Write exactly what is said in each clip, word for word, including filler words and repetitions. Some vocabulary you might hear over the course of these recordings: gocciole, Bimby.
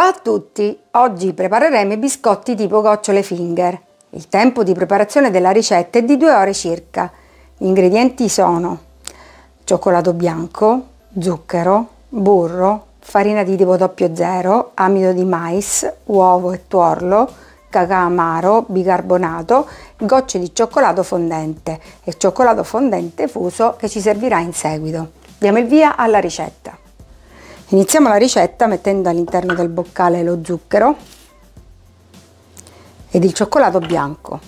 Ciao a tutti! Oggi prepareremo i biscotti tipo gocciole finger. Il tempo di preparazione della ricetta è di due ore circa. Gli ingredienti sono cioccolato bianco, zucchero, burro, farina di tipo zero zero, amido di mais, uovo e tuorlo, cacao amaro, bicarbonato, gocce di cioccolato fondente e cioccolato fondente fuso che ci servirà in seguito. Diamo il via alla ricetta. Iniziamo la ricetta mettendo all'interno del boccale lo zucchero ed il cioccolato bianco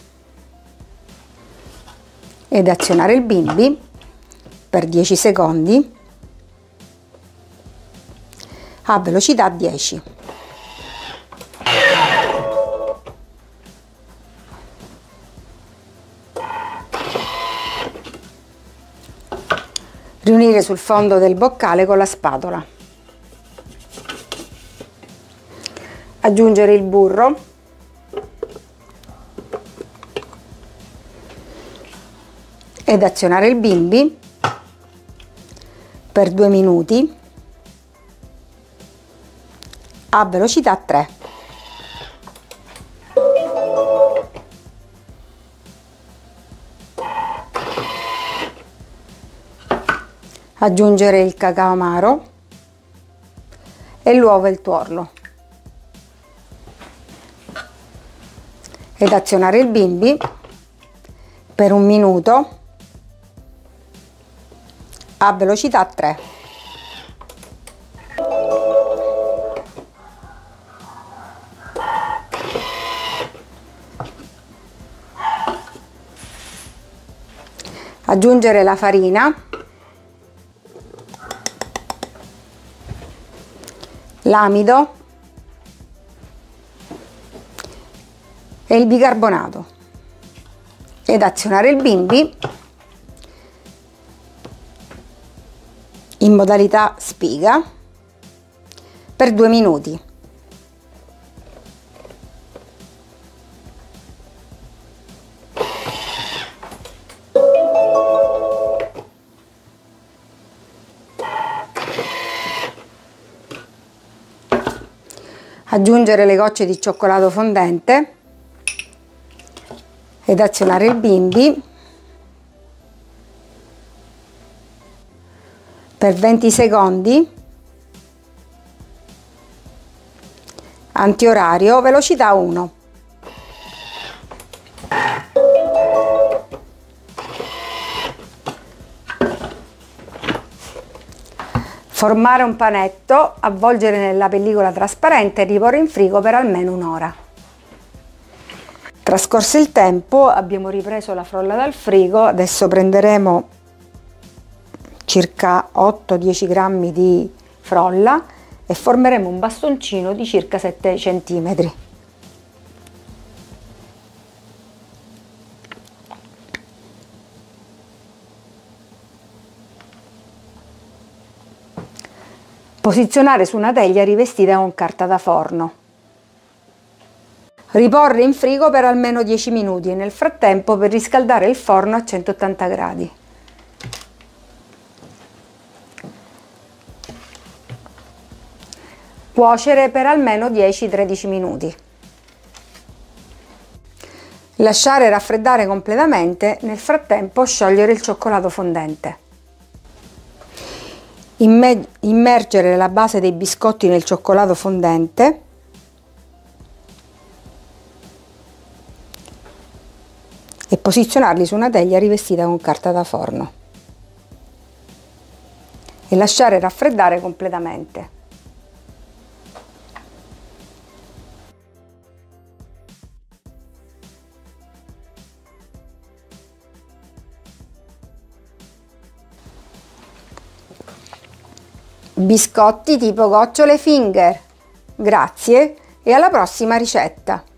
ed azionare il bimby per dieci secondi a velocità dieci. Riunire sul fondo del boccale con la spatola. Aggiungere il burro ed azionare il bimby per due minuti a velocità tre. Aggiungere il cacao amaro e l'uovo e il tuorlo ed azionare il bimby per un minuto a velocità tre. Aggiungere la farina, l'amido e il bicarbonato ed azionare il bimby in modalità spiga per due minuti . Aggiungere le gocce di cioccolato fondente ed azionare il bimby per venti secondi antiorario velocità uno. Formare un panetto, avvolgere nella pellicola trasparente e riporre in frigo per almeno un'ora. Trascorso il tempo abbiamo ripreso la frolla dal frigo, adesso prenderemo circa otto dieci grammi di frolla e formeremo un bastoncino di circa sette centimetri. Posizionare su una teglia rivestita con carta da forno. Riporre in frigo per almeno dieci minuti e nel frattempo per riscaldare il forno a centottanta gradi. Cuocere per almeno dieci tredici minuti. Lasciare raffreddare completamente, nel frattempo sciogliere il cioccolato fondente. Imme- immergere la base dei biscotti nel cioccolato fondente e posizionarli su una teglia rivestita con carta da forno e lasciare raffreddare completamente. Biscotti tipo gocciole finger. Grazie e alla prossima ricetta!